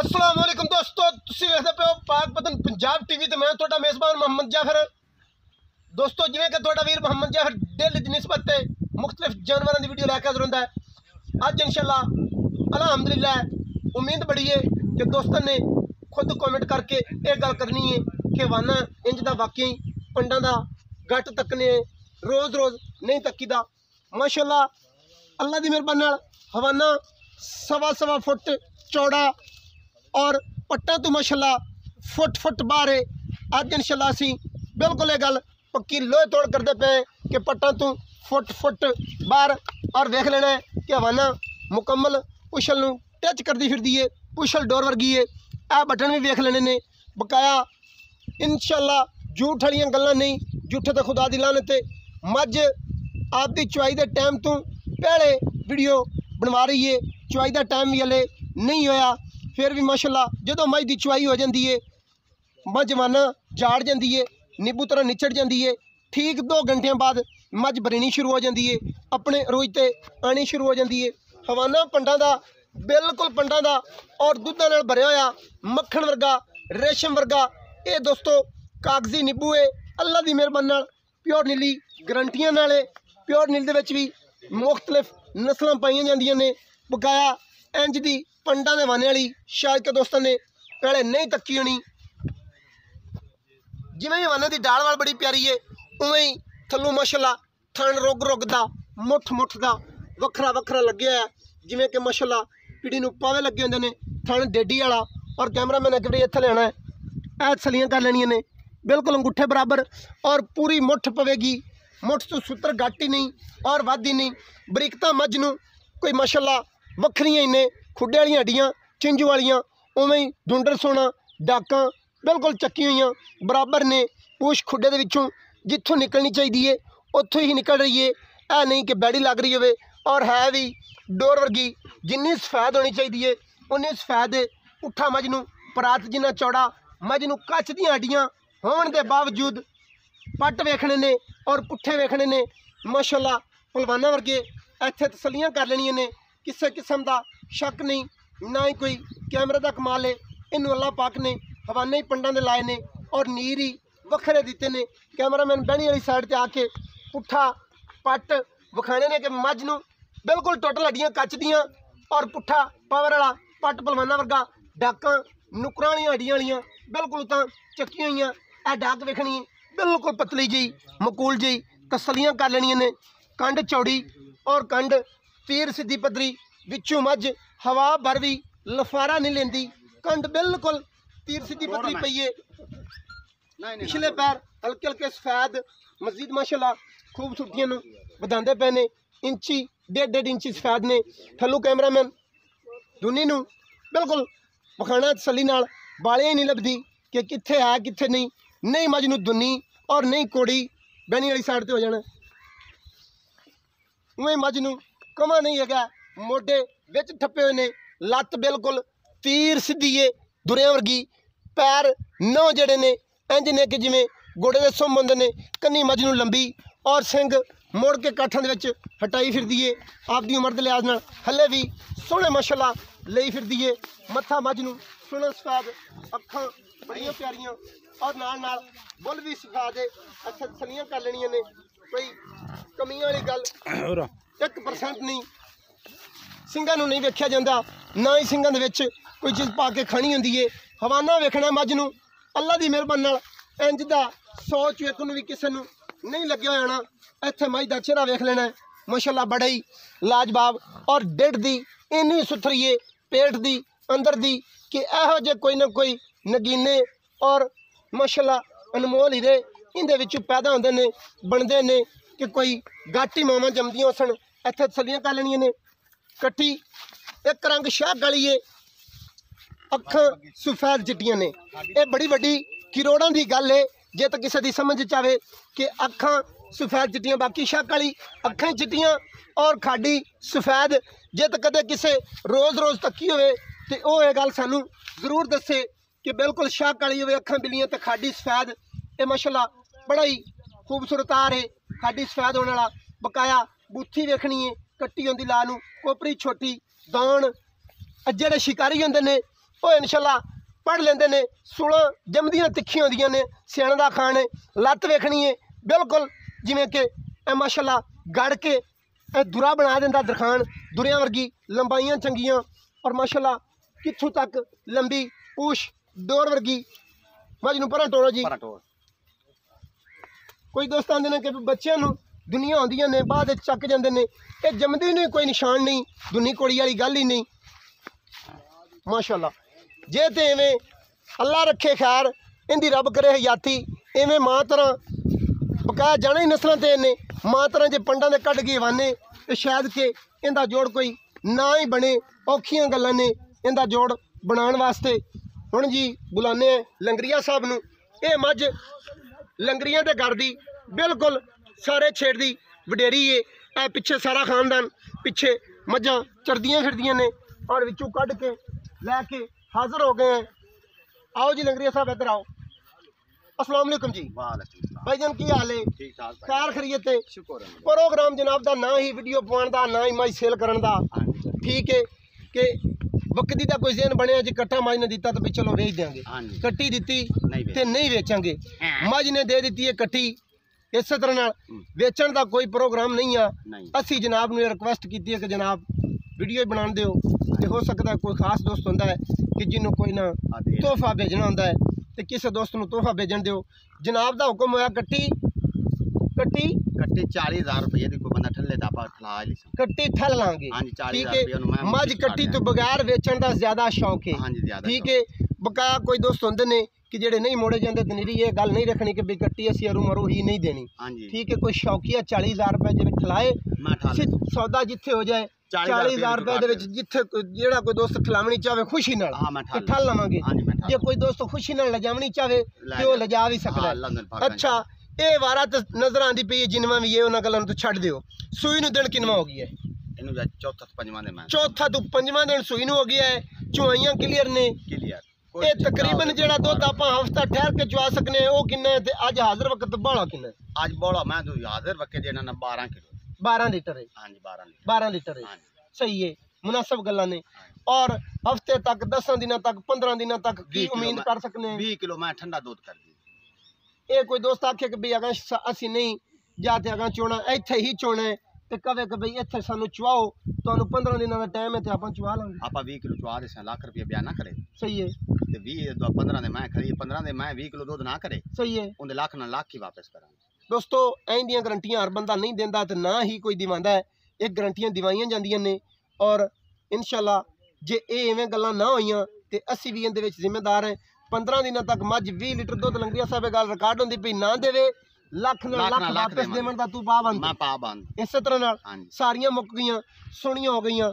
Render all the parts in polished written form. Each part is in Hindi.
अस्सलाम वालेकुम दोस्तों, तुसी वेखदे पिओ पाकपतन पंजाब टीवी ते मैं तुहाडा मेज़बान मोहम्मद जाफर। दोस्तों जिवें कि तुहाडा वीर मोहम्मद जाफर डेली दी निस्बत ते मुख्तलिफ जानवरों की वीडियो लैके हाज़िर हुंदा है। अज इंशाअल्लाह अलहमदुलिल्लाह उम्मीद बड़ी है कि दोस्तों ने खुद कॉमेंट करके ये गल करनी है कि वाना इंज दा वाकई पंडां दा गट तकने रोज़ रोज़ नहीं तकीदा। माशाअल्लाह अल्लाह दी मेहरबानी नाल हवाना सवा फुट चौड़ा और पट्टा तो माशाअल्लाह फुट बाहर है। अज इंशाअल्लाह असी बिल्कुल ये गल पक्की लोहे तोड़ करते पे कि पट्टा तो फुट बाहर और देख लेना है कि हवाना मुकम्मल पुछल नूं टच करती फिरदी है। पुछल डोर वर्गी है। आ बटन भी देख लेने ने बकाया। इंशाअल्लाह झूठ वालियां गल्लां नहीं, झूठे तो खुदा दी लानत है। मज आपकी चुवाई के टाइम तो पहले वीडियो बनवा रही है। चुवाई का टाइम भी हले नहीं होया, फिर भी माशाअल्लाह जो मज की चुवाई हो जाती है मज वाना जाड़ जाती है, नींबू तरह निचड़ जाती है। ठीक 2 घंटे बाद मज बरनी शुरू हो जाती है, अपने रोज ते आनी शुरू हो जाती है। हवाना पंडा का बिल्कुल पंडा का और दुद्ध नाल भरिया होया मक्खन वर्गा रेशम वर्गा ये दोस्तों कागजी नींबू है। अल्लाह की मेहरबानी नाल प्योर नीली गरंटियां नाल है। प्योर नील दे विच भी मुख्तलिफ नस्लां पाईयां जांदियां ने। बकाया इंज दी पंडा दे वाने वाली शायद के दोस्तों ने पहले नहीं तक्की होनी। जिवें वाने दी डाल वाल बड़ी प्यारी है, उवें ही थल्लों माशाअल्लाह थन रुग दा मुठ दा वखरा लग्या है। जिवें कि माशाअल्लाह पीढ़ी नूं पावे लगे होंदे ने थन डेडी वाला। और कैमरामैन अगे भी इत्थे लेना है, ऐ सलियां कर लेनियां ने बिल्कुल अंगूठे बराबर और पूरी मुठ पवेगी। मुठ तो सूत्र घट ही नहीं और वाद ही नहीं। बरीकता मज नूं कोई माशाअल्लाह वखरियां ही ने, खुडे वाली हड्डियां चिंजू वालियां, उवें ही डुंडर सोना डाकां बिल्कुल चक्की हुई बराबर ने। पूछ खुडे दे विचों जिथों निकलनी चाहिदी है उत्थों ही निकल रही है। ऐ नहीं कि बैड़ी लग रही होवे और है भी डोर वर्गी। जिन्नी सफैद होनी चाहिदी है उन्नी सफैद है। पुट्ठा मज नूं परात जिन्ना चौड़ा, मज नूं कच्च दीयां हड्डियां होने के बावजूद पट वेखने ने और पुट्ठे वेखने ने। माशाअल्लाह पलवाना वर्गे इत्थे तसलियां कर लेनियां ने। किसी किस्म का शक नहीं, ना ही कोई कैमरे का कमाल है। इनू अल्लाह पाक ने हवाने ही पंडा दे लाए ने और नीर ही वखरे दिते ने। कैमरामैन बहनी वाली साइड पर आके पुट्ठा पट विखाने ने कि मज नूं बिल्कुल टोटल हड्डियां कच दियां और पुट्ठा पावर वाला पट पलवाना वर्गा, डाकां नुकरां वाली हड्डियां वालियां बिल्कुल तां चक्कियां होईयां। ऐ डाक वेखनी बिल्कुल पतली जी मकूल जी। तसलियां कर लेनियां ने। कंड चौड़ी और कंड तीर सीधी पदरी, विचों मज हवा भर भी लफारा नहीं लेंदी। कंड बिल्कुल तीर सीधी पदरी पई है। पिछले पैर हल्के हल्के सफेद मजीद माशाअल्लाह खूबसूरतियां नूं वधांदे पए ने। इंची 1.5 इंची सफेद ने। थल्लों कैमरामैन दुनी नूं बिल्कुल विखाणा तसली नाल, बाले नहीं लभदी कि कित्थे है कित्थे नहीं। नहीं मज नूं दुनी और नहीं कोड़ी। बहनी वाली साइड पर हो जाना। उवें मज नूं कमा नहीं हैगा, मोढे विच ठप्पे हुए ने, लत्त बिल्कुल तीर सीधी है दुरियां वर्गी। पैर 9 जिहड़े ने इंज ने कि जिवें गोडे दे सुम हुंदे ने। कन्नी मज नूं लंबी और सिंग मोड़ के काठां दे विच हटाई फिरदी है। आपदी उमर दे लिहाज नाल हले भी सोहणे माशाअल्लाह लई फिरदी है। मत्था मज नूं सोहणा सफेद, अखां बड़ियां प्यारियां और नाल बुल भी सिखा दे। अच्छा सलियां कर लेनियां ने, कोई कमियां वाली गल 1% नहीं। सिंगां नूं नहीं वेख्या जांदा, ना ही सिंगां दे विच कोई चीज़ पा के खानी हुंदी है। हवाना वेखना मज नूं अल्लाह दी मेहरबानी नाल इंज दा 100 च 1 नूं भी किसी नूं नहीं लग्गिया होना। इत्थे मज दा चेहरा वेख लेना है माशाअल्लाह बड़ा ही लाजवाब और ढिड दी इन्नी सुथरी है, पेट दी अंदर दी कि इहो जे कोई ना कोई नगीने और माशाअल्लाह अनमोल हीरे इंदे विचों पैदा होंदे ने बनदे ने कि कोई गाटी मावां जमदियां सन। इत्थे तसलियां कर लेनियां ने। कट्टी एक रंग शाह गली है, अखां सफेद चिट्टियां ने। ये बड़ी वड्डी किरोड़ां दी गल है जे तां किसी दी समझ च आवे कि अखां सफेद चिट्टियां, बाकी शाह गली अखां चिट्टियां और खाडी सफेद। जे तां कदे किसी रोज़ तक्की होवे ते ओह ये गल सानूं जरूर दस्से कि बिल्कुल शाह काली हो, अखां बिल्लियां ते खाडी सफेद। ये माशाअल्लाह बड़ा ही खूबसूरत आ रहे खाडी सफेद होने वाला। बकाया बूथी वेखनी है, कट्टी होंदी लाल नूं, कोपरी छोटी, दान। जेड़े शिकारी होंदे ने वह इनशाला पढ़ लेंदे ने। सुलां जमदियां तिखियां होंदियां ने, सियाने दा खाने लत्त वेखनी है बिल्कुल जिवें कि माशाल्लाह गड़ के दुरा बना दिंदा दरखान, दुरिया वर्गी लंबाइयां चंगियां और माशाल्लाह कित्थों तक लंबी पूछ डोर वर्गी मजनू पर टोरो जी। कोई दोस्त आते हैं कि बच्चों को दुनिया आंदियां ने बाद चक जाते हैं, ये जमदी नहीं कोई निशान नहीं, दुनी कोड़ी वाली गल ही नहीं माशाल्लाह। जे तो इवें अल्लाह रखे खैर, इनकी रब करे हयाती, इवें मां तरह बकाया जाने ही नस्लों ते ने, मां तरह जे पंडा दे कट गए वाने तो शायद के इंदा जोड़ कोई ना ही बने। औखियां गल्लां ने इंदा जोड़ बनाने वास्ते। हुण जी बुलाने लंगरिया साहब नूं। ये मझ लंगरिया दे घर दी बिल्कुल सारे छेड़ दी वडेरी है। ए पिछे सारा खानदान पिछे मझां चरदियां फिरदियां ने और विचों कढ के लैके हाजिर हो गए हैं। आओ जी लंगरिया साहब इधर आओ। अस्सलाम वालेकुम जी। भाई जान की हाल है? ठीक ठाक। खैर खरीयत है? शुक्र है। प्रोग्राम जनाब का ना ही वीडियो पाने का ना ही माई सेल करन दा, ठीक है कि वक्ती का कोई जेन बनया जी कट्टा मज ने दिता तो भी चलो बेच देंगे, कट्टी दिती तो नहीं बेचेंगे। मज ने दे दी है कट्टी, इस तरह वेचण का कोई प्रोग्राम नहीं है। असी जनाब ने रिक्वेस्ट की है कि जनाब वीडियो बना दो, हो सकता है कोई खास दोस्त होंदा है कि जिन्हों कोई ना तोहफा भेजना होंदा है तो किसी दोस्त नूं तोहफा भेजन दो। जनाब दा हुक्म होया कट्टी कट्टी कट्टी 40,000 रुपये दी कोई बंदा ठल्ले दा पा ठला ले कट्टी ठल लांगे। ठीक है। मज कट्टी तो बगैर बेचण दा ज्यादा शौक है। ठीक है। बकाया कोई दोस्त होंदे ने कि जेडे नहीं मोड़े जाते दनेरी, ये गल नहीं रखनी कि भी कट्टी असी अरू मरू ही नहीं देनी। ठीक है। कोई शौकिया 40,000 रुपये जिन्हें खिलाए सौदा जिथे हो जाए 40,000 रुपये जिथे जो कोई दोस्त खिलावनी चाहे खुशी नाल ठल लवांगे, जो कोई दोस्त खुशी नाल लजावनी चाहे तो लजा भी सकता है। अच्छा ये वारा तो नजर आती पी है जिनवा भी है उन्होंने गलों तो छड़ दो। सूई नूं दिन किनवा हो गया है? चौथा तो पंजवा दिन सूई नूं हो गया है। चुआइयां क्लियर ने? ये तकरीबन जो दुध आप हफ्ता ठहर के चुआ सकने कि अज हाजिर वक्त बौला कि अज बौला मैं हाजिर वक्त 12 लीटर है। 12 लीटर है। सही है। मुनासिब गल्लां ने। और हफ्ते तक 10 दिन तक 15 दिन तक की उम्मीद कर सकने? 20 किलो मैं ठंडा दूध कर दी। ये कोई दोस्त आखे कि भी अगर असी नहीं जाते अगर चोना इत्थे ही चोना है तो कवे कि भाई इत्थे सानू चुवाओ, तुहानू 15 दिनों का टाइम है तो आप चुवा लांगे। आप 20 किलो चुवा दे, लाख रुपया ब्याह ना करे। सही है। 15 मैं 20 किलो दूध ना करे। सही है। उन्हें लाख ना लाख ही वापस करा। दोस्तों ऐसी गारंटियां हर बंदा नहीं देता तो ना ही कोई दिवांदा है। ये गारंटियां दिवाइयां जांदियां ने और इंशाल्लाह जे इवें गल्लां ना होइयां तो असी भी इहदे विच जिम्मेदार हैं। 15 दिन तक मज 20 लीटर दुध लंगरिया साहब गल रिकॉर्ड होंदी पई ना देवे लख ना लख वापस देवन दा तू पाबंद। इस तरह नाल सारियां मुक गईयां सुनियां हो गईयां।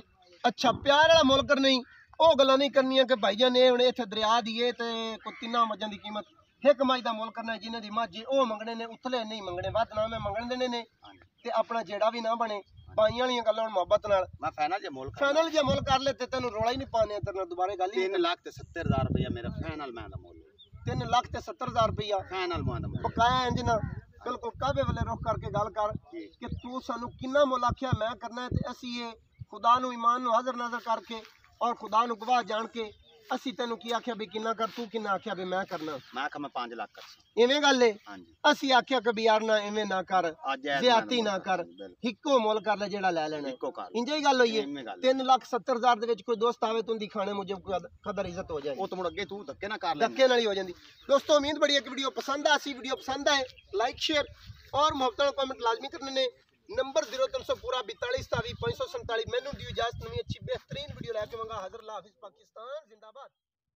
अच्छा प्यार वाला मुल्क नहीं वो गल्लां नहीं करनियां कि भाई जान हुण इत्थे दरिया दी है ते कोई 3 मजां दी कीमत एक मज का मुल करना है। जिन्हें की मज है वह मंगने ने, उतले नहीं मंगने, वह में मंगन देने ने ते अपना जेड़ा भी ना बने। पाइं वाली गल्लां मुहब्बत नाल मैं फाइनल जे मुल कर ले तेन रोला ही नहीं पाने। तेरे नाल दोबारा गल ही 3,70,000 रुपया मेरा फाइनल मैं दा मुल। 3,70,000 रुपया फाइनल मैं दा मुल। बकाया इंज ना बिल्कुल काबे वाले रुख करके गल कर कि तू सानू किन्ना मुल आख्या मैं करना है ते असी ये खुदा नू ईमान नू हाज़र नाज़र करके और खुदा नू गवाह जान के असी तेन की आख्या भी किन्ना कर, तू किन्ना आख्या भी मैं करना। मैं आख्या मैं 5 लाख कर। इवें गल है असी आख्या कभी यार ना इवें ना कर, ज्यादती ना कर, इक्को मोल कर ले जेड़ा ले लेना। इंजे ही गल होई है। 3,70,000 दे विच कोई दोस्त आवे तुंदी खाने मुझे कोई कदर इज्जत हो जाए, ओ तो मुड़ अगे तू धक्के ना कर ले, धक्के नाल ही हो जांदी। दोस्तों उम्मीद बड़ी है कि वीडियो पसंद है। असी वीडियो पसंद आए लाइक शेयर और मुहब्बत नाल कमेंट लाजमी करने ने। नंबर 0300 पूरा 42 27 547। मैनू दी इजाजत, नवीं अच्छी बेहतरीन वीडियो लैके मंगा हाजिर। ला हाफिज पाकिस्तान जिंदाबाद।